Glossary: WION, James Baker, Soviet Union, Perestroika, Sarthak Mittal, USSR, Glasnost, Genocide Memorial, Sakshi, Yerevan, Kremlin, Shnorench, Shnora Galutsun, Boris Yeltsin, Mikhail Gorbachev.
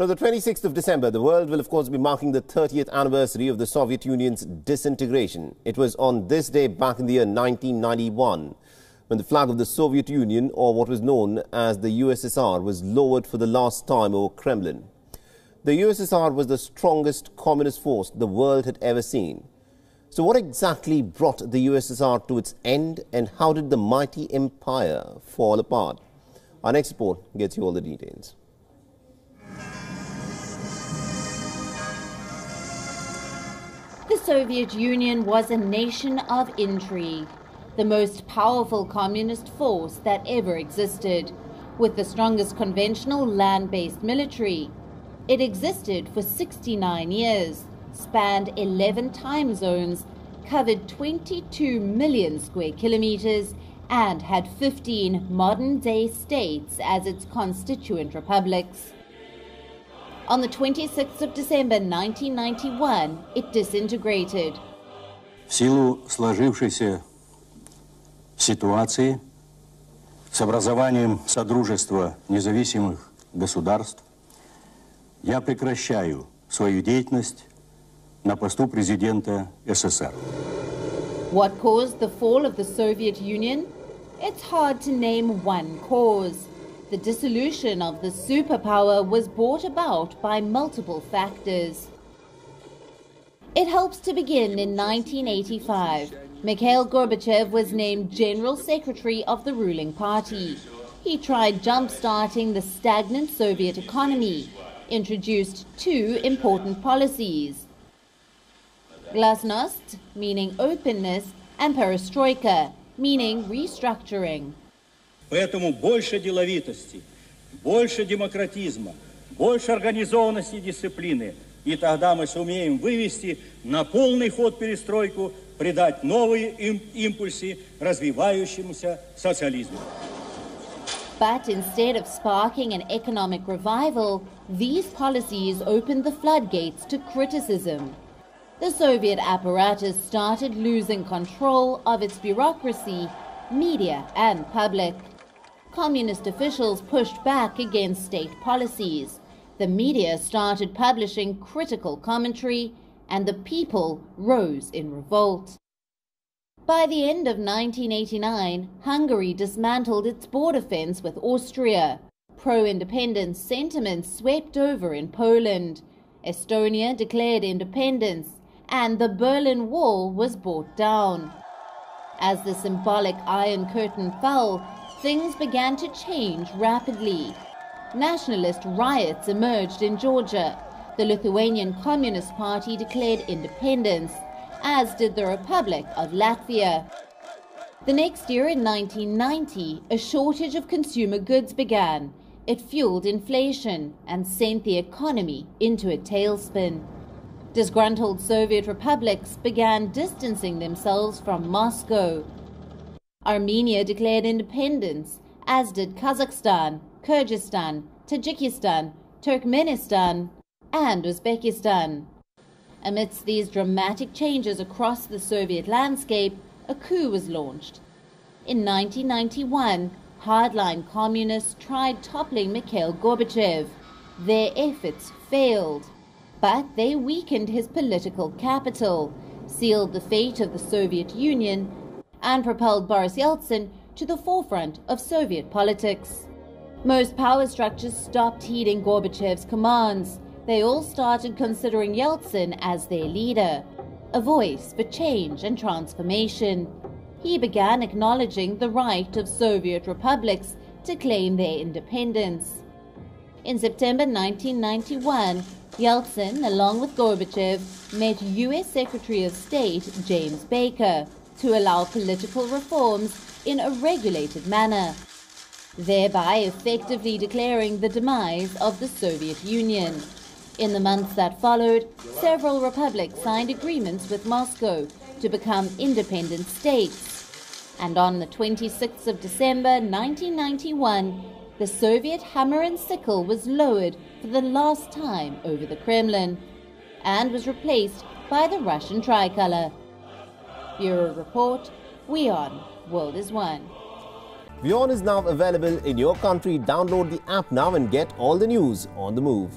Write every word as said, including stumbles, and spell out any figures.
Now, the twenty-sixth of December, the world will, of course, be marking the thirtieth anniversary of the Soviet Union's disintegration. It was on this day back in the year nineteen ninety-one when the flag of the Soviet Union, or what was known as the U S S R, was lowered for the last time over Kremlin. The U S S R was the strongest communist force the world had ever seen. So what exactly brought the U S S R to its end, and how did the mighty empire fall apart? Our next report gets you all the details. The Soviet Union was a nation of intrigue, the most powerful communist force that ever existed, with the strongest conventional land-based military. It existed for sixty-nine years, spanned eleven time zones, covered twenty-two million square kilometers, and had fifteen modern-day states as its constituent republics. On the twenty-sixth of December nineteen ninety-one, it disintegrated. В силу сложившейся ситуации с образованием Содружества независимых государств я прекращаю свою деятельность на посту президента СССР. What caused the fall of the Soviet Union? It's hard to name one cause. The dissolution of the superpower was brought about by multiple factors. It helps to begin in nineteen eighty-five. Mikhail Gorbachev was named General Secretary of the ruling party. He tried jump-starting the stagnant Soviet economy, introduced two important policies: Glasnost, meaning openness, and Perestroika, meaning restructuring. Поэтому больше деловитости, больше демократизма, больше организованности и дисциплины. И тогда мы сумеем вывести на полный ход перестройку, придать новые импульсы развивающемуся социализму. But instead of sparking an economic revival, these policies opened the floodgates to criticism. The Soviet apparatus started losing control of its bureaucracy, media and public. Communist officials pushed back against state policies. The media started publishing critical commentary, and the people rose in revolt. By the end of nineteen eighty-nine, Hungary dismantled its border fence with Austria. Pro-independence sentiment swept over in Poland. Estonia declared independence, and the Berlin Wall was brought down. As the symbolic Iron Curtain fell, things began to change rapidly. Nationalist riots emerged in Georgia. The Lithuanian Communist Party declared independence, as did the Republic of Latvia. The next year, in nineteen ninety, a shortage of consumer goods began. It fueled inflation and sent the economy into a tailspin. Disgruntled Soviet republics began distancing themselves from Moscow. Armenia declared independence, as did Kazakhstan, Kyrgyzstan, Tajikistan, Turkmenistan, and Uzbekistan. Amidst these dramatic changes across the Soviet landscape, a coup was launched. In nineteen ninety-one, hardline communists tried toppling Mikhail Gorbachev. Their efforts failed, but they weakened his political capital, sealed the fate of the Soviet Union, and propelled Boris Yeltsin to the forefront of Soviet politics. Most power structures stopped heeding Gorbachev's commands. They all started considering Yeltsin as their leader, a voice for change and transformation. He began acknowledging the right of Soviet republics to claim their independence. In September nineteen ninety-one, Yeltsin, along with Gorbachev, met U S Secretary of State James Baker to allow political reforms in a regulated manner, thereby effectively declaring the demise of the Soviet Union. In the months that followed, several republics signed agreements with Moscow to become independent states. And on the twenty-sixth of December nineteen ninety-one, the Soviet hammer and sickle was lowered for the last time over the Kremlin and was replaced by the Russian tricolor. Bureau Report, WION, World is One. WION is now available in your country. Download the app now and get all the news on the move.